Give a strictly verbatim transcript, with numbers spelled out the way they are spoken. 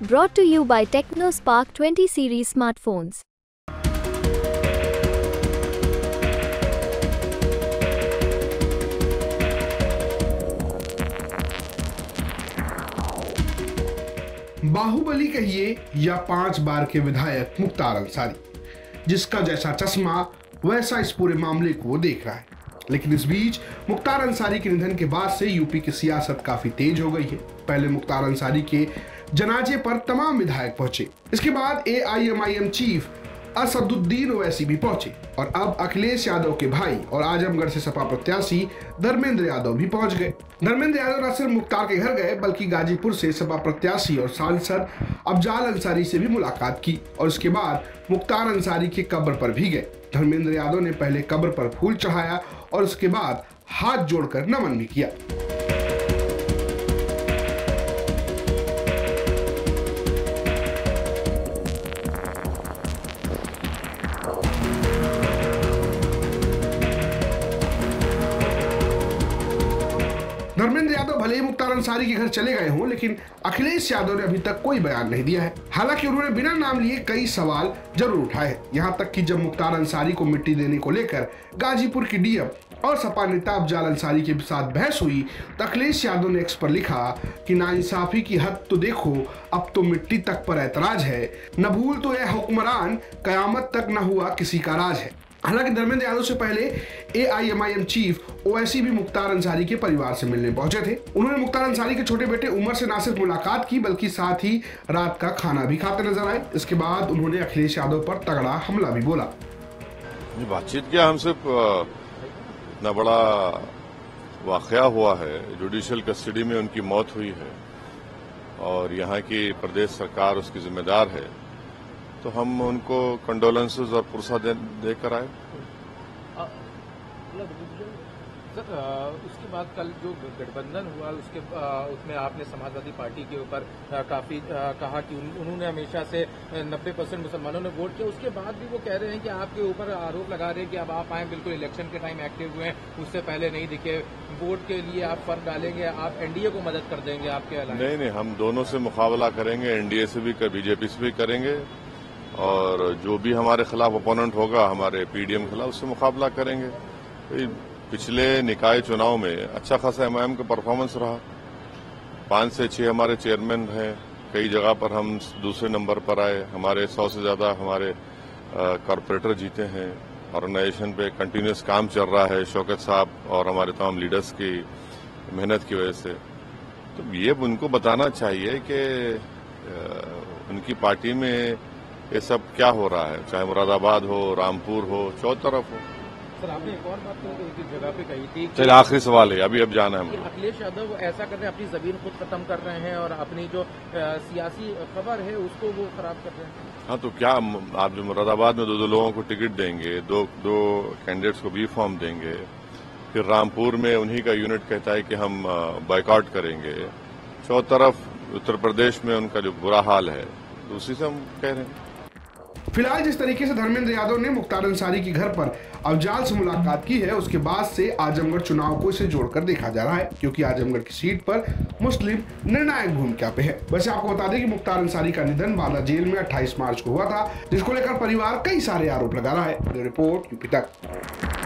brought to you by Techno Spark twenty series smartphones। Baahubali कहिए या पांच बार के विधायक मुख्तार अंसारी, जिसका जैसा चश्मा वैसा इस पूरे मामले को देख रहा है। लेकिन इस बीच मुख्तार अंसारी के निधन के बाद से यूपी की सियासत काफी तेज हो गई है। पहले मुख्तार अंसारी के जनाजे पर तमाम विधायक पहुंचे, इसके बाद A I M I M chief Asaduddin Owaisi भी पहुंचे और अब अखिलेश यादव के भाई और आजमगढ़ से सपा प्रत्याशी धर्मेंद्र यादव भी पहुंच गए। धर्मेंद्र यादव न सिर्फ मुख्तार के घर गए बल्कि गाजीपुर से सपा प्रत्याशी और सांसद अफजाल अंसारी से भी मुलाकात की और उसके बाद मुख्तार अंसारी की कब्र पर भी गए। धर्मेंद्र यादव ने पहले कब्र पर फूल चढ़ाया और उसके बाद हाथ जोड़कर नमन भी किया। धर्मेंद्र यादव भले ही मुख्तार अंसारी के घर चले गए हों, लेकिन अखिलेश यादव ने अभी तक कोई बयान नहीं दिया है। हालांकि उन्होंने बिना नाम लिए कई सवाल जरूर उठाए हैं। यहां तक कि जब मुख्तार अंसारी को मिट्टी देने को लेकर गाजीपुर की डीएम और सपा नेता अफजाल अंसारी के साथ बहस हुई तो अखिलेश यादव ने एक्स पर लिखा कि नाइंसाफी की हद तो देखो, अब तो मिट्टी तक पर ऐतराज है, न भूल तो यह हुक्मरान, कयामत तक न हुआ किसी का राज है। हालांकि धर्मेंद्र यादव से पहले A I M I M chief Owaisi भी मुख्तार अंसारी के परिवार से मिलने पहुंचे थे। उन्होंने मुख्तार अंसारी के छोटे बेटे उमर से न सिर्फ मुलाकात की बल्कि साथ ही रात का खाना भी खाते नजर आए। इसके बाद उन्होंने अखिलेश यादव पर तगड़ा हमला भी बोला। ये बातचीत क्या, हमसे इतना बड़ा वाकया हुआ है, जुडिशियल कस्टडी में उनकी मौत हुई है और यहाँ की प्रदेश सरकार उसकी जिम्मेदार है, तो हम उनको कंडोलेंसेज और पुरसा देकर आए। सर, उसके बाद कल जो गठबंधन हुआ उसके उसमें आपने समाजवादी पार्टी के ऊपर काफी कहा कि उन, उन्होंने हमेशा से नब्बे परसेंट मुसलमानों ने वोट किया, उसके बाद भी वो कह रहे हैं कि आपके ऊपर आरोप लगा रहे हैं कि अब आप आए बिल्कुल इलेक्शन के टाइम एक्टिव हुए हैं, उससे पहले नहीं दिखे, वोट के लिए आप फर्क डालेंगे, आप एनडीए को मदद कर देंगे आपके अलावा। नहीं नहीं, हम दोनों से मुकाबला करेंगे, एनडीए से भी कर, बीजेपी से भी करेंगे और जो भी हमारे खिलाफ ओपोनेंट होगा हमारे पीडीएम के खिलाफ उससे मुकाबला करेंगे। पिछले निकाय चुनाव में अच्छा खासा एम आई एम का परफॉर्मेंस रहा, पांच से छह हमारे चेयरमैन हैं, कई जगह पर हम दूसरे नंबर पर आए, हमारे सौ से ज्यादा हमारे कॉरपोरेटर जीते हैं, ऑर्गेनाइजेशन पे कंटिन्यूस काम चल रहा है शौकत साहब और हमारे तमाम लीडर्स की मेहनत की वजह से। तो ये उनको बताना चाहिए कि उनकी पार्टी में ये सब क्या हो रहा है, चाहे मुरादाबाद हो, रामपुर हो, चौतरफ हो। सर, आपने एक और बात तो इस जगह पे कही थी। चलिए आखिरी सवाल है, अभी अब जाना है। अखिलेश यादव ऐसा कर रहे हैं, अपनी जमीन खुद खत्म कर रहे हैं और अपनी जो सियासी खबर है उसको वो खराब कर रहे हैं। हाँ, तो क्या आप जो मुरादाबाद में दो दो लोगों को टिकट देंगे, दो दो कैंडिडेट्स को बी फॉर्म देंगे, फिर रामपुर में उन्हीं का यूनिट कहता है कि हम बॉयकॉट करेंगे, चौतरफ उत्तर प्रदेश में उनका जो बुरा हाल है उसी से हम कह रहे हैं। फिलहाल जिस तरीके से धर्मेंद्र यादव ने मुख्तार अंसारी के घर पर अफजाल से मुलाकात की है उसके बाद से आजमगढ़ चुनाव को इसे जोड़कर देखा जा रहा है, क्योंकि आजमगढ़ की सीट पर मुस्लिम निर्णायक भूमिका पे है। वैसे आपको बता दें कि मुख्तार अंसारी का निधन बाला जेल में अट्ठाईस मार्च को हुआ था, जिसको लेकर परिवार कई सारे आरोप लगा रहा है। रिपोर्ट यूपी तक।